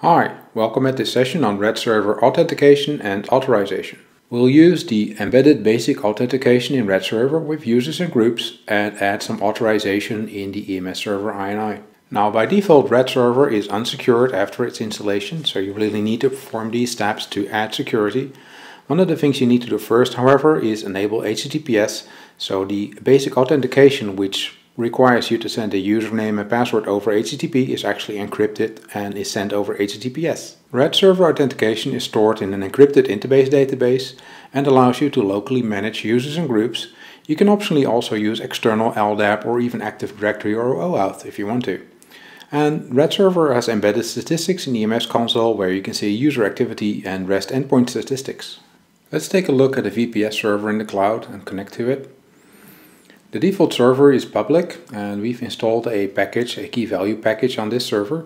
Hi, welcome at this session on RAD Server authentication and authorization. We'll use the embedded basic authentication in RAD Server with users and groups and add some authorization in the EMS Server ini. Now by default RAD Server is unsecured after its installation, so you really need to perform these steps to add security. One of the things you need to do first, however, is enable HTTPS, so the basic authentication which requires you to send a username and password over HTTP is actually encrypted and is sent over HTTPS. RAD Server authentication is stored in an encrypted InterBase database and allows you to locally manage users and groups. You can optionally also use external LDAP or even Active Directory or OAuth if you want to. And RAD Server has embedded statistics in the EMS console where you can see user activity and REST endpoint statistics. Let's take a look at a VPS server in the cloud and connect to it. The default server is public and we've installed a package, a key value package on this server.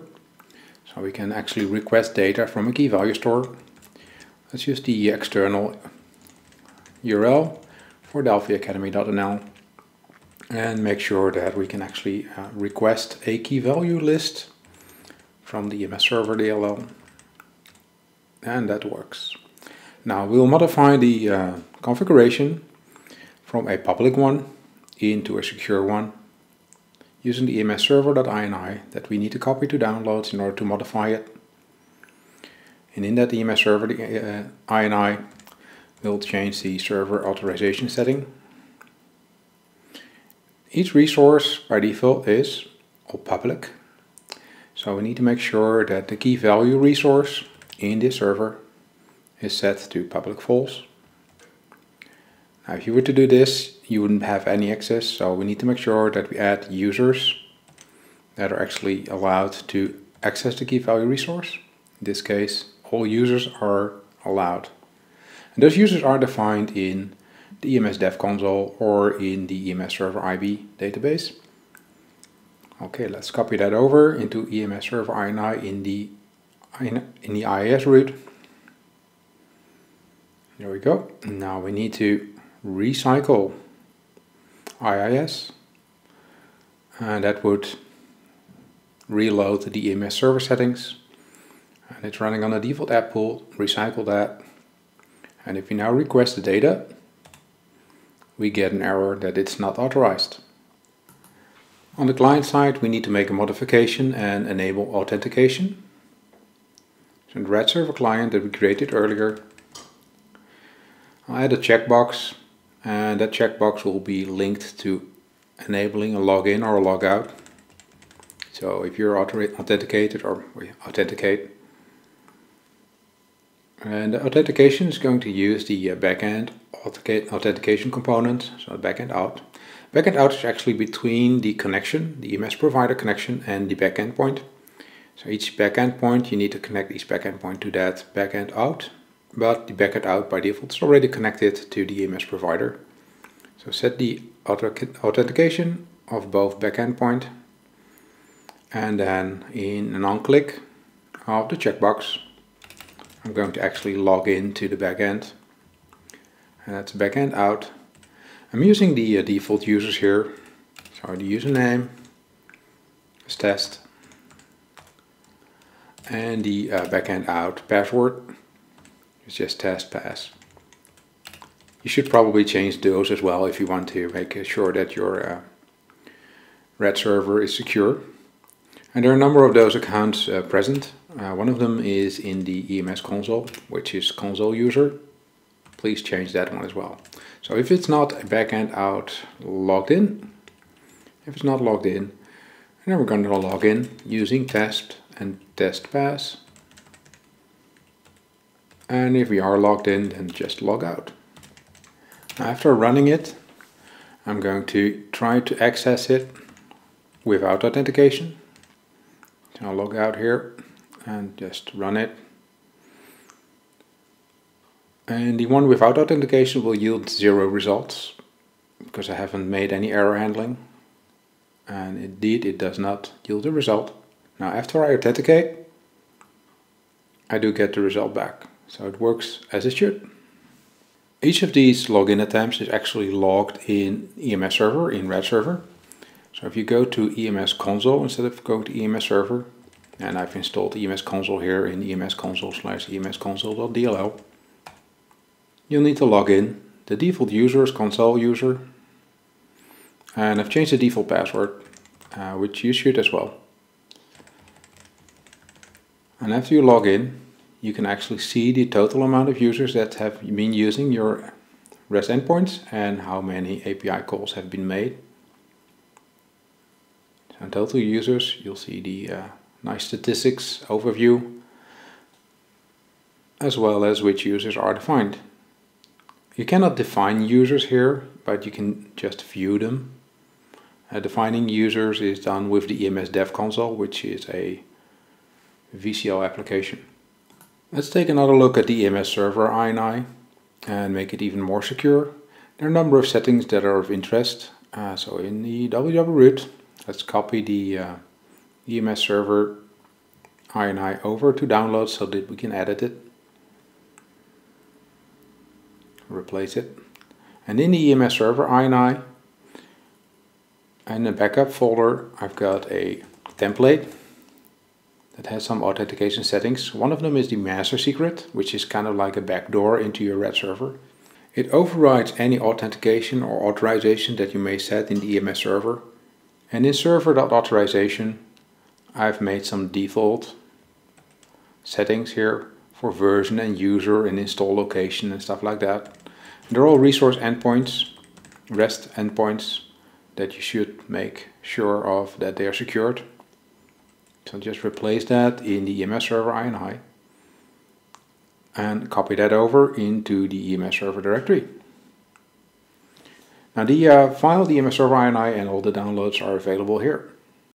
So we can actually request data from a key value store. Let's use the external URL for delphiacademy.nl and make sure that we can actually request a key value list from the EMS server DLL. And that works. Now we'll modify the configuration from a public one into a secure one using the EMS server.ini that we need to copy to downloads in order to modify it. And in that EMS server.ini we'll change the server authorization setting. Each resource by default is all public, so we need to make sure that the key value resource in this server is set to public false. Now if you were to do this, you wouldn't have any access, so we need to make sure that we add users that are actually allowed to access the key value resource. In this case, all users are allowed. And those users are defined in the EMS Dev Console or in the EMS Server IB database. Okay, let's copy that over into EMS Server ini in the IIS root. There we go. Now we need to recycle IIS, and that would reload the EMS server settings, and it's running on the default app pool. Recycle that, and if we now request the data, we get an error that it's not authorized. On the client side we need to make a modification and enable authentication. So in the RAD server client that we created earlier, I'll add a checkbox, and that checkbox will be linked to enabling a login or a logout. So if you're authenticated, or we authenticate, and the authentication is going to use the backend authentication component, so backend out. Backend out is actually between the connection, the EMS provider connection, and the backend point. So each backend point, you need to connect each backend point to that backend out. But the backend out by default is already connected to the EMS provider. So set the authentication of both backend point, and then in an on-click of the checkbox I'm going to actually log in to the backend, and that's backend out. I'm using the default users here, so the username is test and the backend out password. It's just test pass. You should probably change those as well if you want to make sure that your RAD server is secure. And there are a number of those accounts present. One of them is in the EMS console, which is console user. Please change that one as well. So if it's not backend out logged in, if it's not logged in, then we're going to log in using test and test pass. And if we are logged in, then just log out. After running it, I'm going to try to access it without authentication. So I'll log out here and just run it. And the one without authentication will yield 0 results because I haven't made any error handling. And indeed, it does not yield a result. Now, after I authenticate, I do get the result back. So it works as it should. Each of these login attempts is actually logged in EMS server, in RAD server. So if you go to EMS console instead of going to EMS server, And I've installed the EMS console here in emsconsole/emsconsole.dll. You'll need to log in. The default user is console user. And I've changed the default password, which you should as well. And after you log in, you can actually see the total amount of users that have been using your REST endpoints and how many API calls have been made. So in total users, you'll see the nice statistics overview, as well as which users are defined. You cannot define users here, but you can just view them. Defining users is done with the EMS Dev Console, which is a VCL application. Let's take another look at the EMS Server.ini and make it even more secure. There are a number of settings that are of interest. So in the www root, let's copy the EMS Server.ini over to downloads so that we can edit it. Replace it, and in the EMS Server.ini in the backup folder I've got a template that has some authentication settings. One of them is the master secret, which is kind of like a backdoor into your RAD server. It overrides any authentication or authorization that you may set in the EMS server, and in server.authorization I've made some default settings here for version and user and install location and stuff like that. They're all resource endpoints, REST endpoints, that you should make sure of that they are secured. So just replace that in the EMS Server.ini and copy that over into the EMS Server directory. Now the file, the EMS Server.ini, and all the downloads are available here.